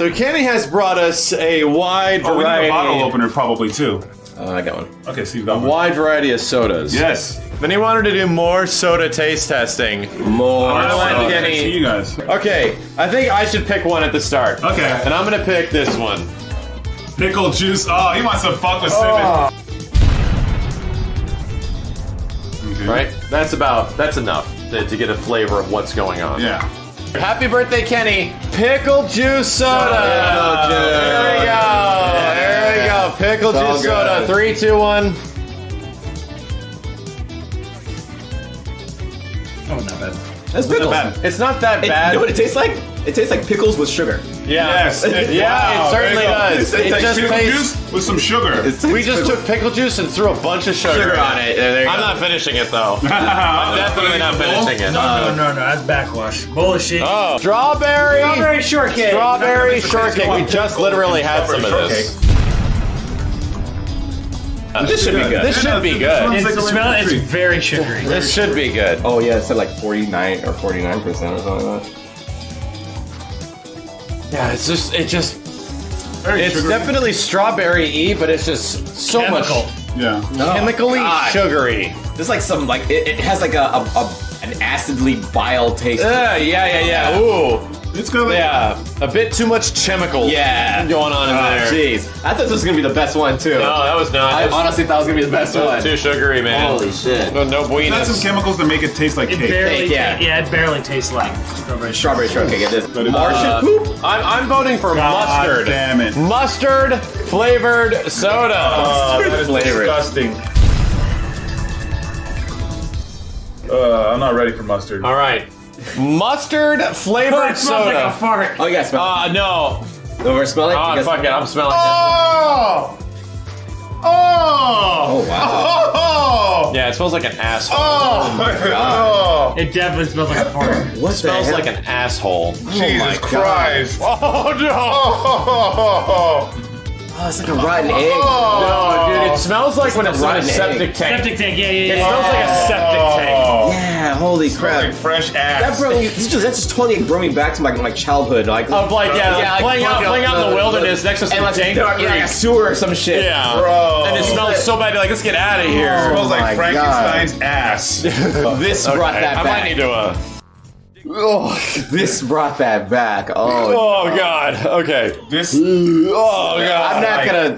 So Kenny has brought us a wide variety. We need a bottle opener probably too. I got one. Okay, so you've got one. Wide variety of sodas. Yes. Then he wanted to do more soda taste testing. More. I don't like Kenny. See you guys. Okay, I think I should pick one at the start. Okay. And I'm gonna pick this one. Pickle juice. Oh, he wants to fuck with cinnamon. Okay. Right. That's enough to get a flavor of what's going on. Yeah. Happy birthday, Kenny! Pickle juice soda. There we go. Yeah. There we go. Pickle juice soda. 3, 2, 1. Oh, not bad. That's pickles. Not bad. It's not that bad. You know what it tastes like? It tastes like pickles with sugar. Yeah. Yes. It certainly does. It just pickle juice with some sugar. We just took pickle juice and threw a bunch of sugar on it. There you go. I'm not finishing it though. I'm definitely not finishing it. No. That's backwash. Bullshit. Oh. Strawberry. Strawberry shortcake. Strawberry shortcake. We just literally had some of this. This should be good. This should be good. It's very sugary. This should be good. Oh yeah, it said like 49 or 49% or something like that. Yeah, it's definitely strawberry-y, but it's just so chemical. Much. Yeah. No. Chemically sugary. There's like some like it has like an acidly bile taste. Yeah. Ooh. It's good. Yeah, a bit too much chemical. Yeah, going on in there. Jeez, I thought this was gonna be the best one too. No, that was not. I honestly thought it was gonna be the best one. Too sugary, man. Holy shit. No bueno. That's some chemicals that make it taste like cake. It barely tastes like strawberry shortcake. It is. Martian poop. I'm voting for mustard. Damn it. Mustard flavored soda. That is disgusting. I'm not ready for mustard. All right. Mustard flavored soda. Like a fart. Oh, you gotta smell it. No. Over smell it? Oh, fuck it. I'm smelling it. Oh! Oh! Oh, wow. Oh! Yeah, it smells like an asshole. Oh, my God. It definitely smells like a fart. What smells like an asshole. Jesus Christ. Oh, no. Oh. Oh, it's like a rotten egg. Oh, no, dude, it smells like when it's in a septic tank. Septic tank, yeah. It smells like a septic tank. Yeah, holy crap. Like fresh ass. That brought me, that's just totally brought me back to my childhood. Playing out in the wilderness next to some tank. Like a sewer or some shit. Yeah. Bro. And it smells so bad, you're like, let's get out of here. It smells like Frankenstein's ass. This brought that back. I might need to, this brought that back. Oh God. Okay. This. Oh God.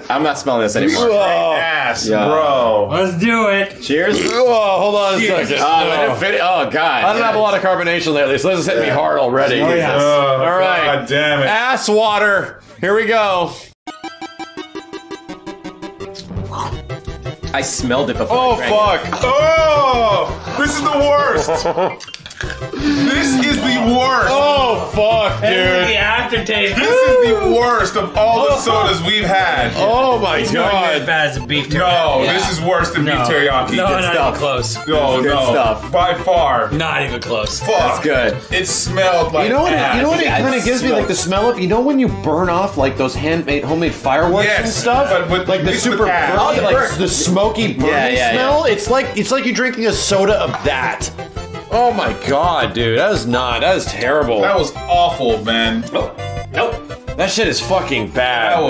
I'm not smelling this anymore. Oh, ass, bro. Let's do it. Cheers. Oh, hold on a second. Oh God. I don't have a lot of carbonation lately, so this has hit me hard already. Oh, yes. All right. God damn it. Ass water. Here we go. I smelled it before. Oh fuck. Oh, this is the worst. This is the worst. Oh, fuck, dude. This is the aftertaste. This is the worst of all the sodas we've had. Oh, my God. It's not as bad as beef teriyaki. No, this is worse than beef teriyaki. No, not even close. No, no. By far. Not even close. Fuck. That's good. It smelled like ass. You know what it kind of gives me? Like the smell of, you know when you burn off like those handmade, homemade fireworks and stuff? But with like the super burn, like the smoky burning smell? It's like you're drinking a soda of that. Oh my God, dude, that is terrible. That was awful, man. Nope. That shit is fucking bad. That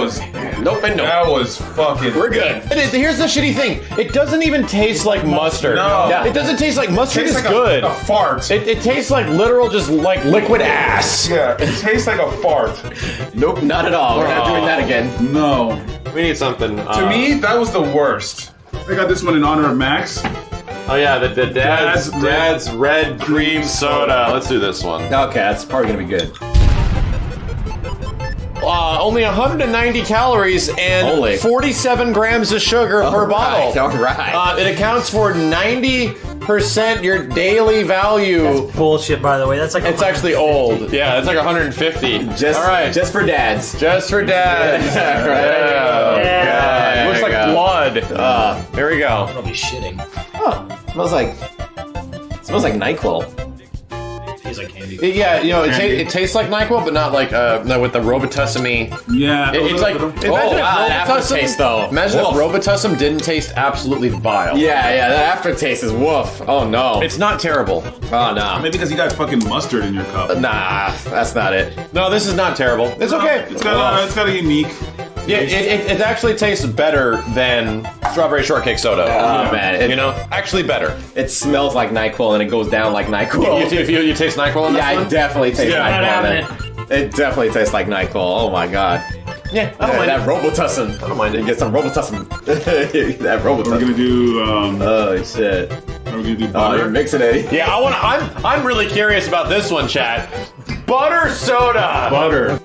was fucking... We're good. Here's the shitty thing. It doesn't even taste like mustard. No. Yeah. It doesn't taste like mustard. It's good. A fart. It tastes like literal just like liquid ass. Yeah, it tastes like a fart. Nope, not at all. We're not doing that again. No. We need something. To me, that was the worst. I got this one in honor of Max. Oh yeah, the dad's red cream soda. Let's do this one. Okay, that's probably gonna be good. Only 190 calories and 47 grams of sugar per bottle. All right. It accounts for 90% your daily value. That's bullshit, by the way. That's like it's actually old. Yeah, it's like 150. All right, just for dads. Just for dads. Exactly. Yeah. It looks like blood. There we go. I'll be shitting. Huh. Smells like NyQuil. tastes like candy. Yeah, you know, it tastes like NyQuil, but not like no, with the Robitussin-y. Yeah, it's like imagine aftertaste though. Imagine if Robitussin didn't taste absolutely vile. Yeah, yeah, that aftertaste is woof. Oh no, it's not terrible. Oh no, maybe because you got fucking mustard in your cup. Nah, that's not it. No, this is not terrible. It's okay. It's got a unique. Yeah, it actually tastes better than strawberry shortcake soda. Oh, yeah. Man. It, you know? Actually better. It smells like NyQuil and it goes down like NyQuil. You taste NyQuil in this one? I definitely taste NyQuil in it. It definitely tastes like NyQuil. Oh, my God. Yeah, I don't mind that Robitussin. I don't mind it. Get some Robitussin. That Robitussin. We're gonna do, oh, shit. Are we gonna do butter? Oh, you're mixing it. Yeah, I'm really curious about this one, chat. Butter soda! Butter.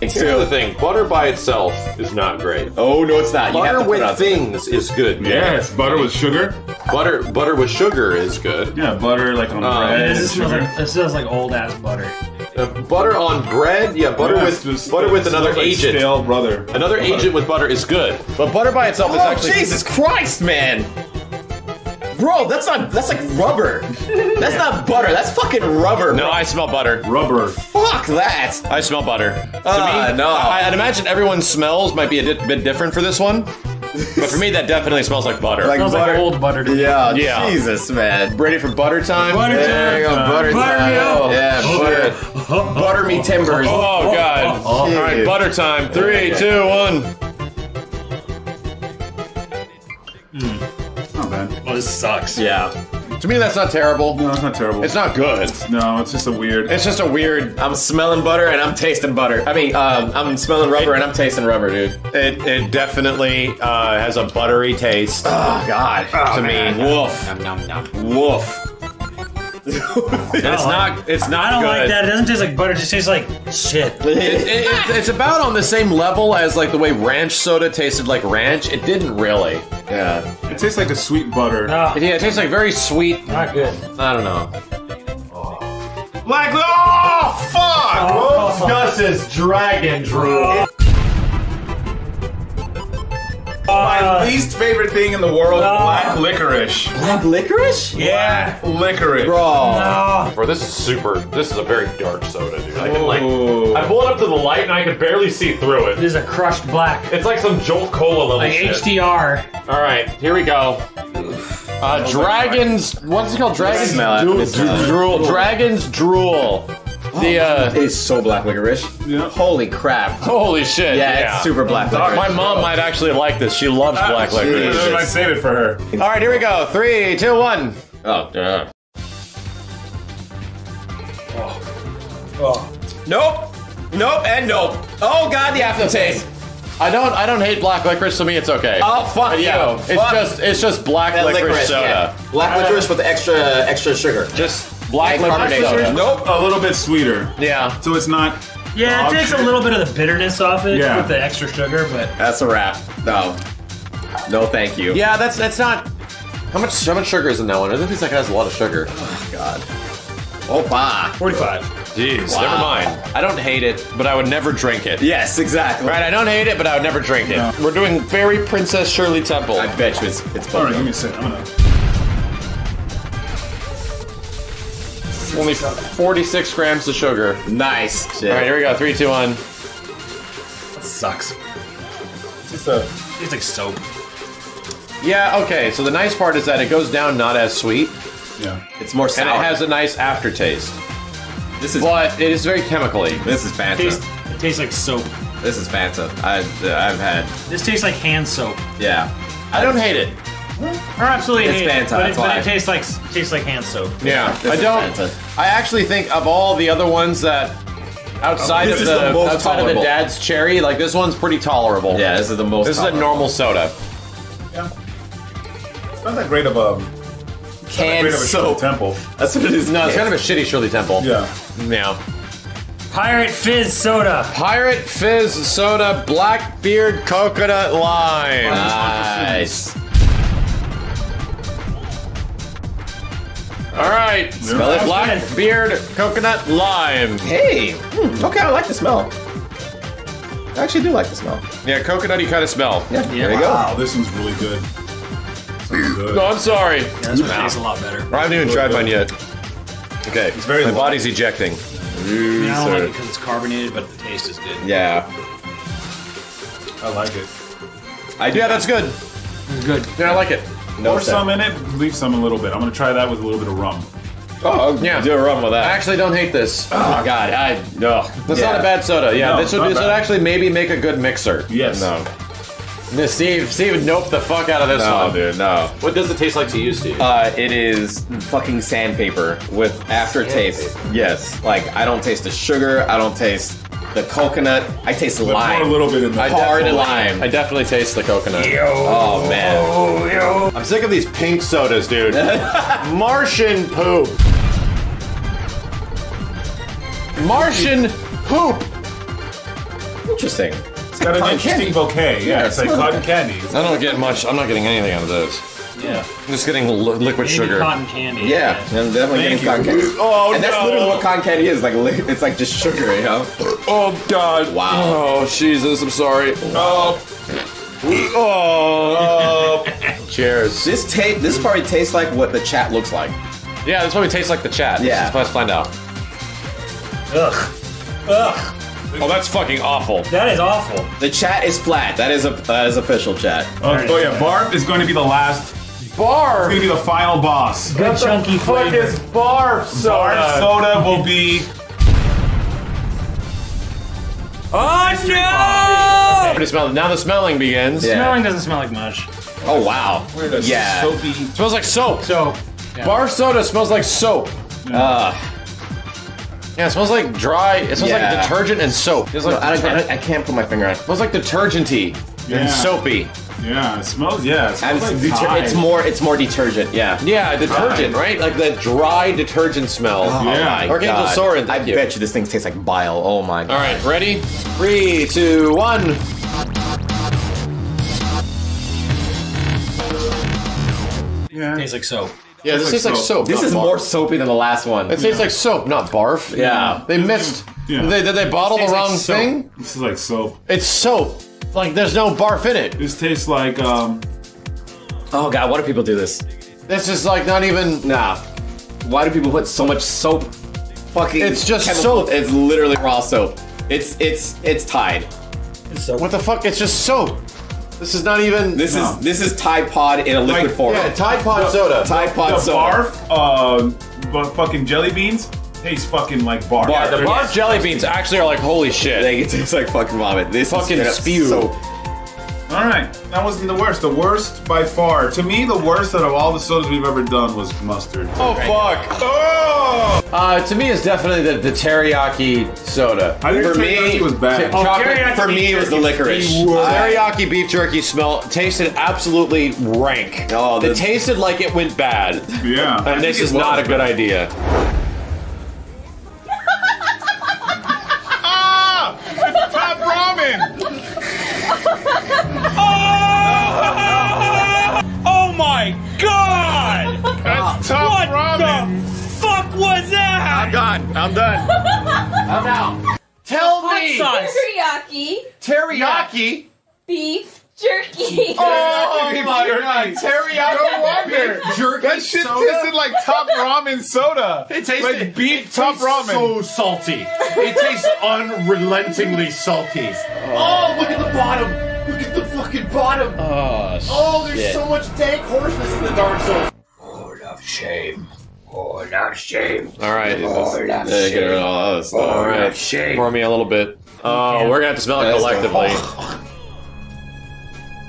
Here's the thing, butter by itself is not great. Oh no, it's not. Butter with things is good. Man. Yes, butter with sugar. Butter with sugar is good. Yeah, butter like on bread. This smells like old ass butter. Butter on bread? Yeah, butter with another agent. Stale brother. Another agent with butter is good, but butter by itself is actually. Jesus Christ, man! Bro, that's like rubber. That's not butter, that's fucking rubber. No, I smell butter. Rubber. Fuck that. I smell butter. To me, no. I'd imagine everyone's smells might be a bit different for this one. But for me, that definitely smells like butter. Like smells butter. Like old butter. Yeah, yeah, Jesus, man. Ready for butter time? Butter time. There you go, butter time. Yeah, butter. Butter me timbers. Oh, God. All right, butter time. 3, 2, 1. Oh, this sucks. Yeah. To me, that's not terrible. No, it's not terrible. It's not good. No, it's just a weird... It's just a weird... I'm smelling butter and I'm tasting butter. I mean, I'm smelling rubber and I'm tasting rubber, dude. It definitely has a buttery taste. Oh, God. Oh, to man. Me. Woof. Nom, nom, nom. Woof. It's not. I don't like that. It doesn't taste like butter. It just tastes like shit. It's about on the same level as like the way ranch soda tasted like ranch. It didn't really. Yeah. It tastes like a sweet butter. Yeah, it tastes like very sweet. Not good. I don't know. Oh. Like oh fuck! Oh. Gus is dragon Drew. Oh. My least favorite thing in the world, black licorice. Black licorice? Yeah. Black licorice. Bro. No. Bro, this is super, this is a very dark soda, dude. I can I pull it up to the light and I can barely see through it. This is a crushed black. It's like some Jolt Cola level like shit. Like HDR. All right, here we go. Dragon's, what's it called? Dragon's Drool. Dragon's Drool. The, it is so black licorice. Yeah. Holy crap. Holy shit. Yeah, yeah. It's super black licorice. My mom might actually like this. She loves black licorice. I might save it for her. All right, here we go. 3, 2, 1. Oh, yeah. Oh. Nope. Nope and nope. Oh, God, the aftertaste. I don't hate black licorice. To me, it's okay. Oh fuck yeah, it's just black licorice soda. Yeah. Black licorice with extra sugar. Just black licorice soda. Nope, a little bit sweeter. Yeah. So it's not. Yeah, it takes a little bit of the bitterness off it with the extra sugar, but that's a wrap. No, no, thank you. Yeah, that's not. How much sugar is in that one? It tastes like it has a lot of sugar. Oh God. Oh, bah. 45. Jeez, wow. Never mind. I don't hate it, but I would never drink it. Yes, exactly. Right, I don't hate it, but I would never drink it. No. We're doing very Princess Shirley Temple. I bet you it's all right, give me a second. I'm gonna... Only 46 grams of sugar. Nice. Shit. All right, here we go. 3, 2, 1. That sucks. It's like soap. Yeah, okay. So the nice part is that it goes down not as sweet. Yeah. It's more sour. And it has a nice aftertaste. But it is very chemically. This is Fanta. It tastes like soap. This is Fanta. I've had. This tastes like hand soap. Yeah. I don't hate it. I absolutely hate Fanta, it. But it tastes like hand soap. Yeah. I don't. Fanta. I actually think of all the other ones that outside of the Dad's Cherry, like this one's pretty tolerable. Yeah. This is the most. This tolerable. Is a normal soda. Yeah. It's not that great of a. Canned soap. Temple. That's what it is. No, it's kind of a shitty Shirley Temple. Yeah. Yeah. Pirate Fizz Soda. Pirate Fizz Soda, Blackbeard Coconut Lime. Nice. All right. Smell it. Blackbeard Coconut Lime. Hey. Okay, I like the smell. I actually do like the smell. Yeah, coconutty kind of smell. Yeah. There you go. Wow, this one's really good. No, I'm sorry. Yeah, that's what tastes a lot better. I haven't even tried mine yet. Okay, it's very my body's ejecting. Ooh, I don't like it because it's carbonated, but the taste is good. Yeah. I like it. Yeah, that's good. It's good. Yeah, I like it. Pour some in it, leave some a little bit. I'm going to try that with a little bit of rum. Oh, yeah. Do a rum with that. I actually don't hate this. Oh, God. That's not a bad soda. Yeah, no, this would actually maybe make a good mixer. Yes. No. Steve would nope the fuck out of this one. No, dude, no. What does it taste like to you, Steve? It is fucking sandpaper with aftertaste. Yes. Like, I don't taste the sugar. I don't taste the coconut. I taste lime. Pour a little bit in the hard lime. I definitely taste the coconut. Yo. Oh, man. Oh, yo. I'm sick of these pink sodas, dude. Martian poop. Martian poop. Interesting. It's got an interesting bouquet. Yeah, it's like cotton candy. I don't get much. I'm not getting anything out of those. Yeah. I'm just getting liquid sugar. Cotton candy. Yeah, I'm definitely getting cotton candy. Oh, and that's literally what cotton candy is. Like, it's like just sugar, you know? Oh, God. Wow. Oh, Jesus. I'm sorry. Oh. Oh. Cheers. This probably tastes like what the chat looks like. Yeah, this probably tastes like the chat. Yeah. Let's find out. Ugh. Ugh. Oh, that's fucking awful. That is awful. The chat is flat. That is official chat. Oh yeah, Barf is going to be the last. Barf. It's going to be the final boss. Good chunky flavor. What is Barf soda? Barf soda will be. Oh no! Okay. Now the smelling begins. Yeah. Smelling doesn't smell like much. Oh wow. Yeah. Soapy. It smells like soap. Soap. Yeah. Barf soda smells like soap. Yeah. Yeah, it smells like dry. It smells like detergent and soap. Like I can't put my finger on it. It smells like detergenty and soapy. Yeah, it smells. Yeah, it smells like it's more detergent. Yeah. Yeah, detergent, right? Like that dry detergent smell. Oh, yeah. Archangel Sorin. I bet you this thing tastes like bile. Oh my God. All right, ready? 3, 2, 1. Yeah. It tastes like soap. Yeah, this tastes like soap. This is more soapy than the last one. It tastes like soap, not barf. Yeah. They missed. Yeah. Did they bottle the wrong thing? This is like soap. It's soap. Like, there's no barf in it. This tastes like, oh, God, why do people do this? This is like not even... Nah. Why do people put so much soap? Fucking... It's just soap. It's literally raw soap. It's Tide. It's soap. What the fuck? It's just soap. This is not even. This is Tide Pod in a liquid form. Yeah, Tide Pod soda. Tide Pod soda. The barf, fucking jelly beans taste fucking like barf. Yeah, the barf jelly beans actually are like holy shit. They taste like fucking vomit. This fucking is spew. Soap. All right, that wasn't the worst. The worst by far, to me, the worst out of all the sodas we've ever done was mustard. Oh fuck! Oh. To me, it's definitely the teriyaki soda. I think for me, was bad. Chocolate, for me, it was the licorice. Teriyaki beef jerky tasted absolutely rank. Oh, it tasted like it went bad. Yeah, and this is not a good idea. It's top ramen. Oh my God! That's tough ramen. What the fuck was that? I'm done. I'm done. I'm out. Tell me. Teriyaki. Teriyaki. Beef jerky. Oh my God! Teriyaki. No wonder. Jerky. That shit tasted like top ramen soda. It tastes like beef top ramen. So salty. It tastes unrelentingly salty. Oh, look at the bottom. Look at the fucking bottom! Oh, there's so much dank hoarseness in the Dark Souls. Lord of shame. Lord of shame. Alright. Lord of shame. Lord of shame. Pour me a little bit. Oh, we're gonna have to smell it collectively.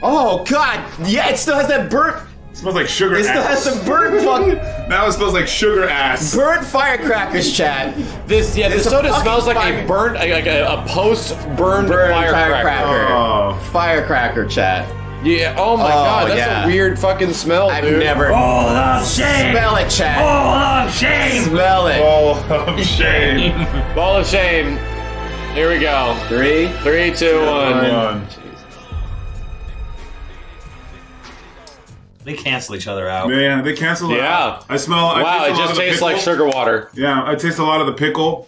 Oh, God! Yeah, it still has that burnt... It smells like sugar ass. It still has some burnt fucking... Now it smells like sugar ass. Burnt firecrackers, Chad. This soda smells like a burnt... Like a post-burned firecracker. Oh. Firecracker, Chad. Yeah, oh my God, that's a weird fucking smell, dude. I've never... Oh, of shame! Smell it, Chad. Oh, of shame! Smell it. Oh, of shame. Ball of shame. Here we go. 3, 2, 1. They cancel each other out. Yeah, they cancel it out. I smell... Wow, it just tastes like sugar water. Yeah, I taste a lot of the pickle.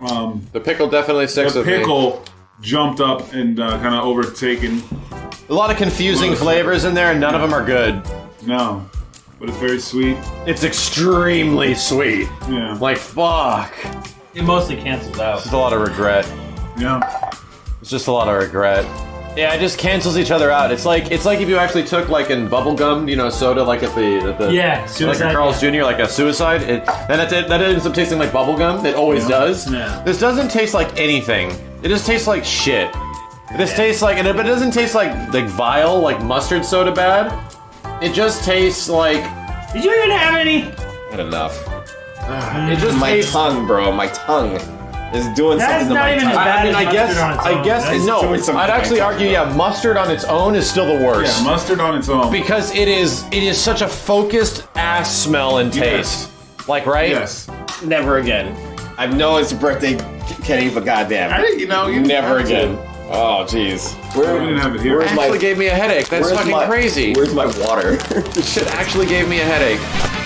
The pickle definitely sticks with me. The pickle jumped up and kind of overtaken. A lot of confusing flavors in there, and none of them are good. No. But it's very sweet. It's extremely sweet. Yeah. Like, fuck. It mostly cancels out. It's just a lot of regret. Yeah. It's just a lot of regret. Yeah, it just cancels each other out. It's like if you actually took like in bubblegum, you know, soda, like at the yeah, suicide, like a Carl's Jr., like a Suicide. That ends up tasting like bubblegum. It always does. Yeah. This doesn't taste like anything. It just tastes like shit. This tastes like, but it doesn't taste like vile, like mustard soda bad. It just tastes like. Did you even have any? Not enough. It just tastes... My tongue, bro. My tongue. Is doing that something is not to my even time. As bad I mean, as I guess no. I'd actually argue, mustard on its own is still the worst. Yeah, mustard on its own because it is such a focused ass smell and taste. Yes. Like right? Yes. Never again. I know it's a birthday cake, but goddamn, I didn't, you never again. To. Oh jeez. Where didn't have it here? Actually gave me a headache. That's fucking crazy. Where's my water? This shit actually gave me a headache.